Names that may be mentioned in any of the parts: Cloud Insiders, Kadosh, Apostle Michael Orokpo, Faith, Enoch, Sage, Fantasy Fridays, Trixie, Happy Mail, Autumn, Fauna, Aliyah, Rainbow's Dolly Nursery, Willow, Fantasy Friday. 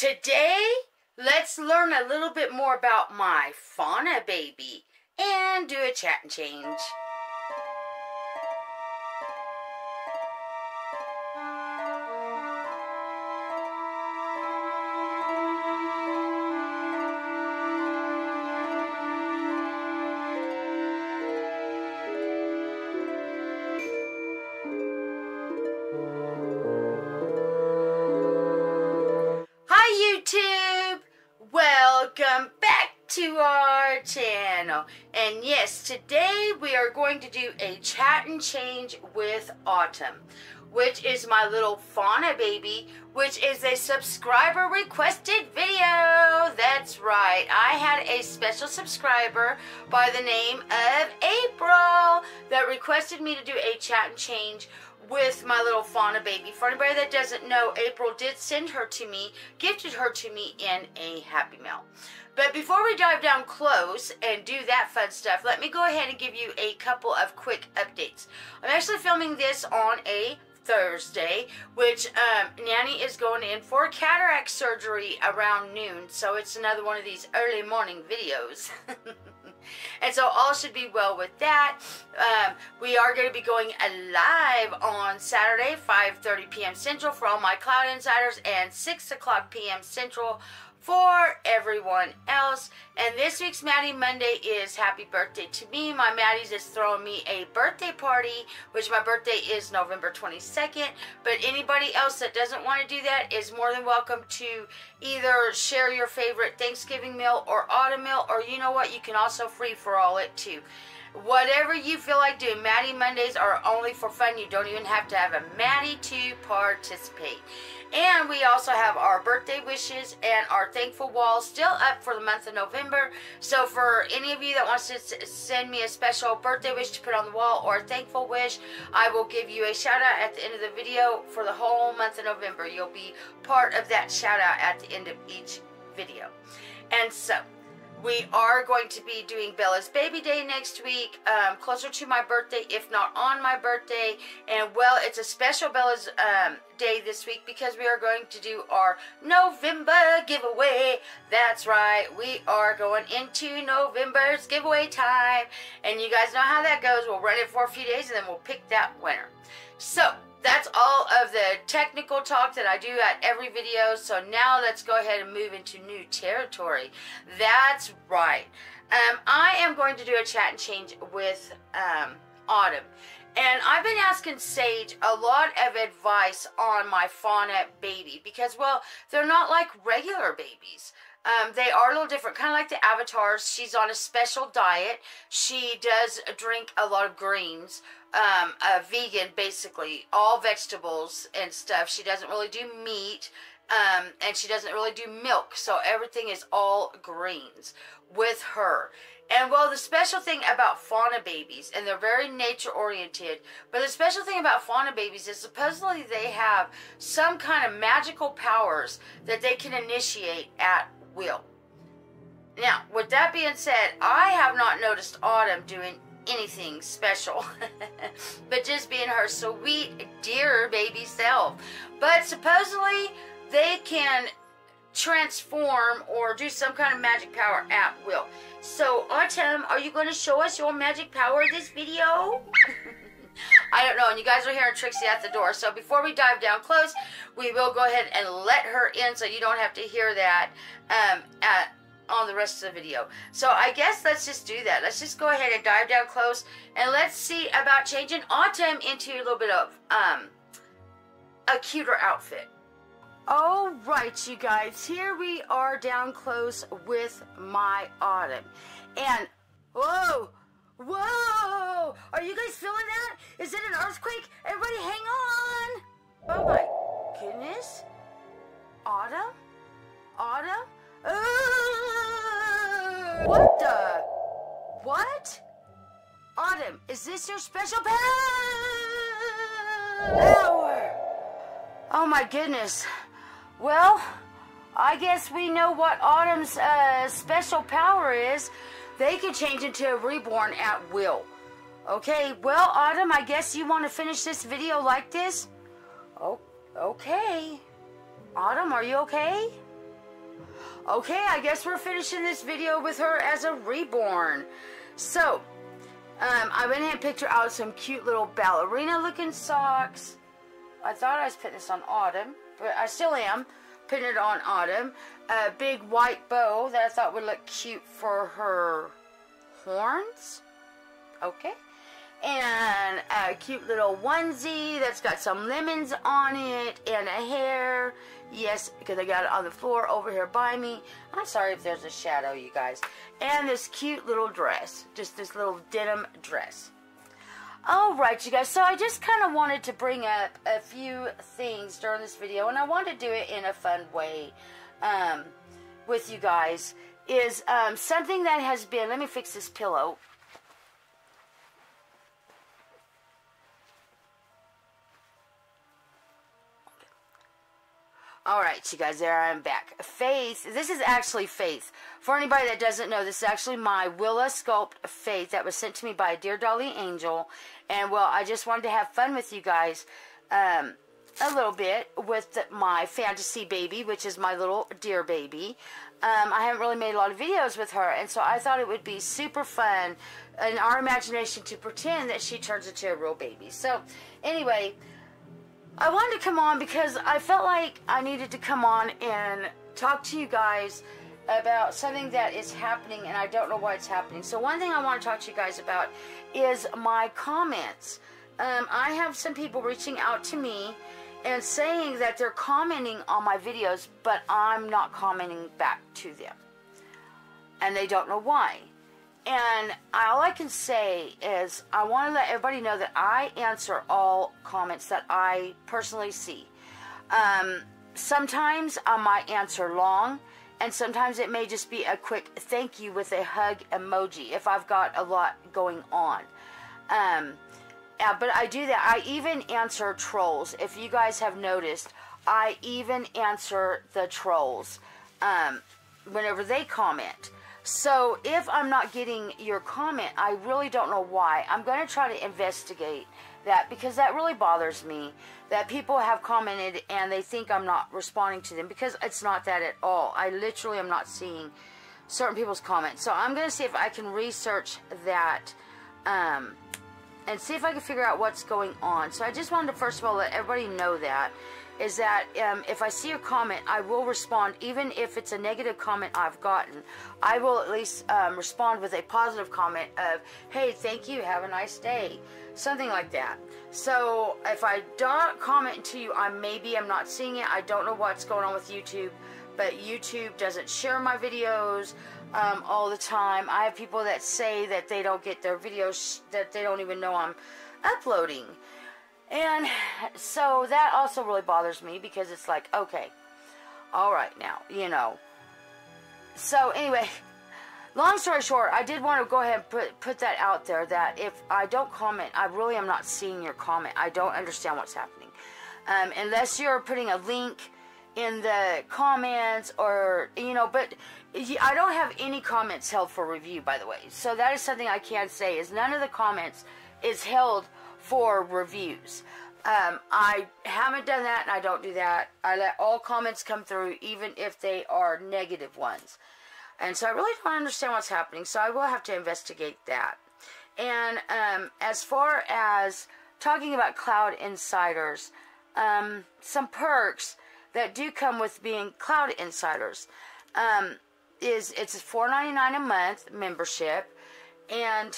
Today, let's learn a little bit more about my fauna baby and do a chat and change. Welcome back to our channel, and yes, today we are going to do a chat and change with Autumn, which is my little fauna baby, which is a subscriber requested video. That's right, I had a special subscriber by the name of April that requested me to do a chat and change with my little fauna baby. For anybody that doesn't know, April did send her to me, gifted her to me in a Happy Mail. But before we dive down close and do that fun stuff, let me go ahead and give you a couple of quick updates. I'm actually filming this on a Thursday, which Nanny is going in for cataract surgery around noon, so it's another one of these early morning videos. And so all should be well with that. We are going to be going live on Saturday, 5:30 p.m. Central for all my Cloud Insiders, and 6:00 p.m. Central for everyone else. And this week's Maddie Monday is happy birthday to me. My Maddie's is throwing me a birthday party, which my birthday is November 22nd. But anybody else that doesn't want to do that is more than welcome to either share your favorite Thanksgiving meal or autumn meal, or you know what, you can also free for all it too. Whatever you feel like doing. Maddie Mondays are only for fun. You don't even have to have a Maddie to participate. And we also have our birthday wishes and our thankful wall still up for the month of November. So for any of you that wants to send me a special birthday wish to put on the wall or a thankful wish, I will give you a shout out at the end of the video for the whole month of November. You'll be part of that shout out at the end of each video. And so we are going to be doing Bella's Baby Day next week, closer to my birthday, if not on my birthday. And, well, it's a special Bella's Day this week because we are going to do our November giveaway. That's right, we are going into November's giveaway time. And you guys know how that goes. We'll run it for a few days, and then we'll pick that winner. So that's all of the technical talk that I do at every video. So now let's go ahead and move into new territory. That's right. I am going to do a chat and change with Autumn. And I've been asking Sage a lot of advice on my fauna baby because, well, they're not like regular babies. They are a little different, kind of like the avatars. She's on a special diet. She does drink a lot of greens, a vegan basically, all vegetables and stuff. She doesn't really do meat, and she doesn't really do milk. So everything is all greens with her. And, well, the special thing about fauna babies, and they're very nature-oriented, but the special thing about fauna babies is supposedly they have some kind of magical powers that they can initiate at will. Now, with that being said, I have not noticed Autumn doing anything special, but just being her sweet, dear baby self. But supposedly they can transform or do some kind of magic power at will. So, Autumn, are you going to show us your magic power this video? I don't know, and you guys are hearing Trixie at the door. So before we dive down close, we will go ahead and let her in so you don't have to hear that on the rest of the video. So I guess let's just do that. Let's just go ahead and dive down close, and let's see about changing Autumn into a little bit of a cuter outfit. All right, you guys, here we are down close with my Autumn. And, whoa, whoa, are you guys feeling that? Is it an earthquake? Everybody hang on. Oh my goodness. Autumn? Autumn? Oh, what the? What? Autumn, is this your special power? Oh my goodness. Well, I guess we know what Autumn's special power is. They can change into a reborn at will. Okay, well, Autumn, I guess you want to finish this video like this? Oh, okay. Autumn, are you okay? Okay, I guess we're finishing this video with her as a reborn. So, I went ahead and picked her out some cute little ballerina-looking socks. I thought I was putting this on Autumn, but I still am putting it on Autumn. A big white bow that I thought would look cute for her horns. Okay. And a cute little onesie that's got some lemons on it and a hair. Yes, because I got it on the floor over here by me. I'm sorry if there's a shadow, you guys. And this cute little dress. Just this little denim dress. Alright, you guys. So I just kind of wanted to bring up a few things during this video. And I wanted to do it in a fun way with you guys. Is something that has been... Let me fix this pillow. Alright, you guys, there I am back. Faith, this is actually Faith. For anybody that doesn't know, this is actually my Willow sculpt Faith that was sent to me by a Dear Dolly Angel. And, well, I just wanted to have fun with you guys a little bit with my fantasy baby, which is my little deer baby. I haven't really made a lot of videos with her, and so I thought it would be super fun in our imagination to pretend that she turns into a real baby. So, anyway... I wanted to come on because I felt like I needed to come on and talk to you guys about something that is happening, and I don't know why it's happening. So one thing I want to talk to you guys about is my comments. I have some people reaching out to me and saying that they're commenting on my videos, but I'm not commenting back to them. And they don't know why. And all I can say is I want to let everybody know that I answer all comments that I personally see. Sometimes I might answer long, and sometimes it may just be a quick thank you with a hug emoji if I've got a lot going on. But I do that. I even answer trolls. If you guys have noticed, I even answer the trolls whenever they comment. So, if I'm not getting your comment, I really don't know why. I'm going to try to investigate that because that really bothers me that people have commented and they think I'm not responding to them because it's not that at all. I literally am not seeing certain people's comments. So, I'm going to see if I can research that and see if I can figure out what's going on. So, I just wanted to first of all let everybody know that. Is that if I see a comment, I will respond, even if it's a negative comment I've gotten. I will at least respond with a positive comment of, hey, thank you, have a nice day, something like that. So if I don't comment to you, maybe I'm not seeing it. I don't know what's going on with YouTube, but YouTube doesn't share my videos all the time. I have people that say that they don't get their videos, that they don't even know I'm uploading. And so that also really bothers me because it's like, okay, all right now, you know. So anyway, long story short, I did want to go ahead and put that out there that if I don't comment, I really am not seeing your comment. I don't understand what's happening. Unless you're putting a link in the comments or, you know, but I don't have any comments held for review, by the way. So that is something I can say is none of the comments is held for reviews. I haven't done that, and I don't do that. I let all comments come through, even if they are negative ones. And so I really don't understand what's happening, so I will have to investigate that. And as far as talking about Cloud Insiders, some perks that do come with being Cloud Insiders is it's a $4.99 a month membership, and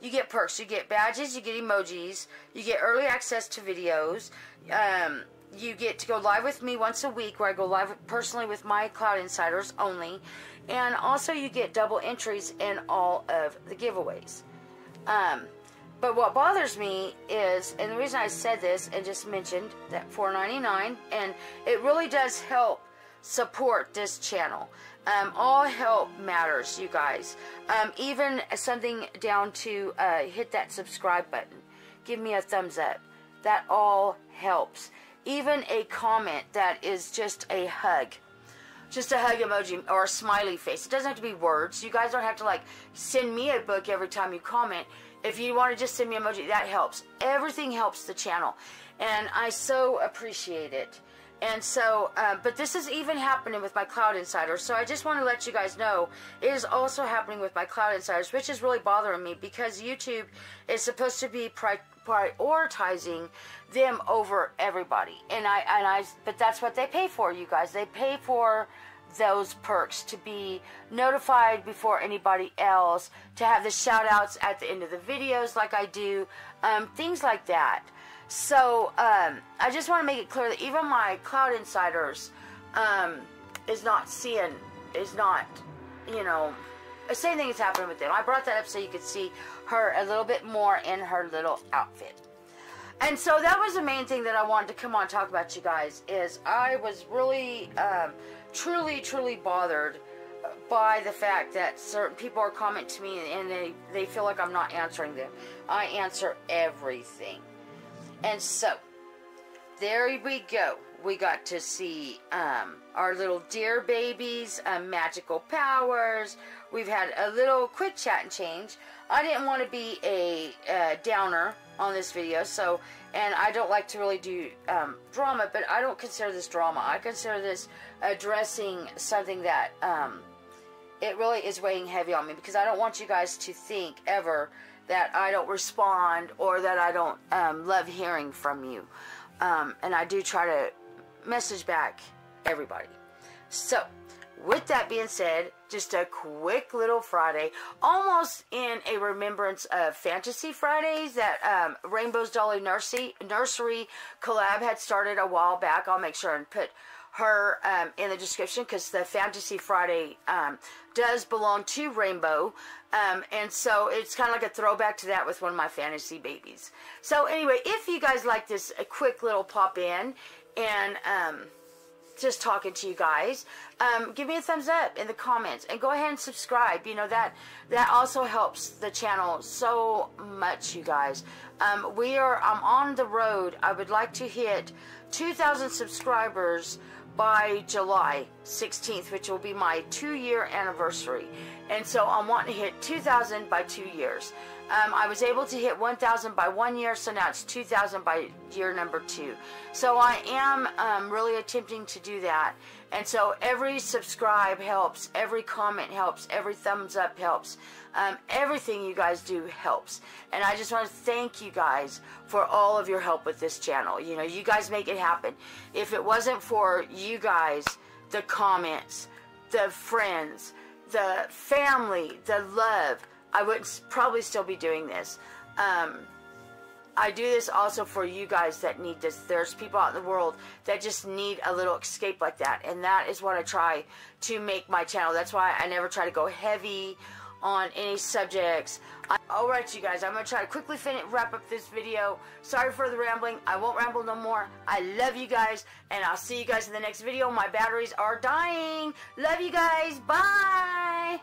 you get perks. You get badges. You get emojis. You get early access to videos. You get to go live with me once a week where I go live personally with my Cloud Insiders only. And also you get double entries in all of the giveaways. But what bothers me is, and the reason I said this and just mentioned that $4.99, and it really does help support this channel. All help matters, you guys. Even something down to hit that subscribe button. Give me a thumbs up. That all helps. Even a comment that is just a hug. Just a hug emoji or a smiley face. It doesn't have to be words. You guys don't have to, like, send me a book every time you comment. If you want to just send me an emoji, that helps. Everything helps the channel. And I so appreciate it. And so, but this is even happening with my Cloud Insiders. So I just want to let you guys know, it is also happening with my Cloud Insiders, which is really bothering me because YouTube is supposed to be prioritizing them over everybody. But that's what they pay for, you guys. They pay for those perks, to be notified before anybody else, to have the shout outs at the end of the videos like I do, things like that. So I just want to make it clear that even my Cloud Insiders is not, you know, the same thing is happening with them. I brought that up so you could see her a little bit more in her little outfit. And so that was the main thing that I wanted to come on and talk about, you guys, is I was really truly bothered by the fact that certain people are commenting to me and they feel like I'm not answering them. I answer everything. And so there we go. We got to see our little deer babies, magical powers. We've had a little quick chat and change. I didn't want to be a downer on this video, so, and I don't like to really do drama, but I don't consider this drama. I consider this addressing something that it really is weighing heavy on me, because I don't want you guys to think ever that I don't respond or that I don't love hearing from you. And I do try to message back everybody. So with that being said, just a quick little Friday, almost in a remembrance of Fantasy Fridays that Rainbow's Dolly Nursery collab had started a while back. I'll make sure and put her in the description, because the Fantasy Friday does belong to Rainbow, and so it's kind of like a throwback to that with one of my fantasy babies. So anyway, if you guys like this a quick little pop in and just talking to you guys, give me a thumbs up in the comments and go ahead and subscribe. You know, that also helps the channel so much, you guys. I'm on the road. I would like to hit 2,000 subscribers by July 16th, which will be my 2-year anniversary. And so I'm wanting to hit 2,000 by 2 years. I was able to hit 1,000 by 1 year, so now it's 2,000 by year number 2. So I am really attempting to do that. And so every subscribe helps, every comment helps, every thumbs up helps. Everything you guys do helps. And I just want to thank you guys for all of your help with this channel. You know, you guys make it happen. If it wasn't for you guys, the comments, the friends, the family, the love, I would probably still be doing this. I do this also for you guys that need this. There's people out in the world that just need a little escape like that. And that is what I try to make my channel. That's why I never try to go heavy on any subjects. Alright, you guys, I'm going to try to quickly wrap up this video. Sorry for the rambling. I won't ramble no more. I love you guys, and I'll see you guys in the next video. My batteries are dying. Love you guys. Bye.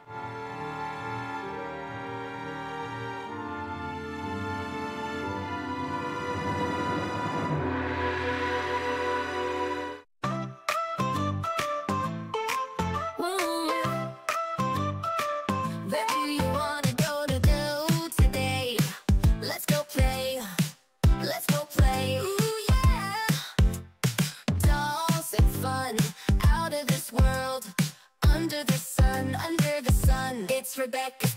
Rebecca.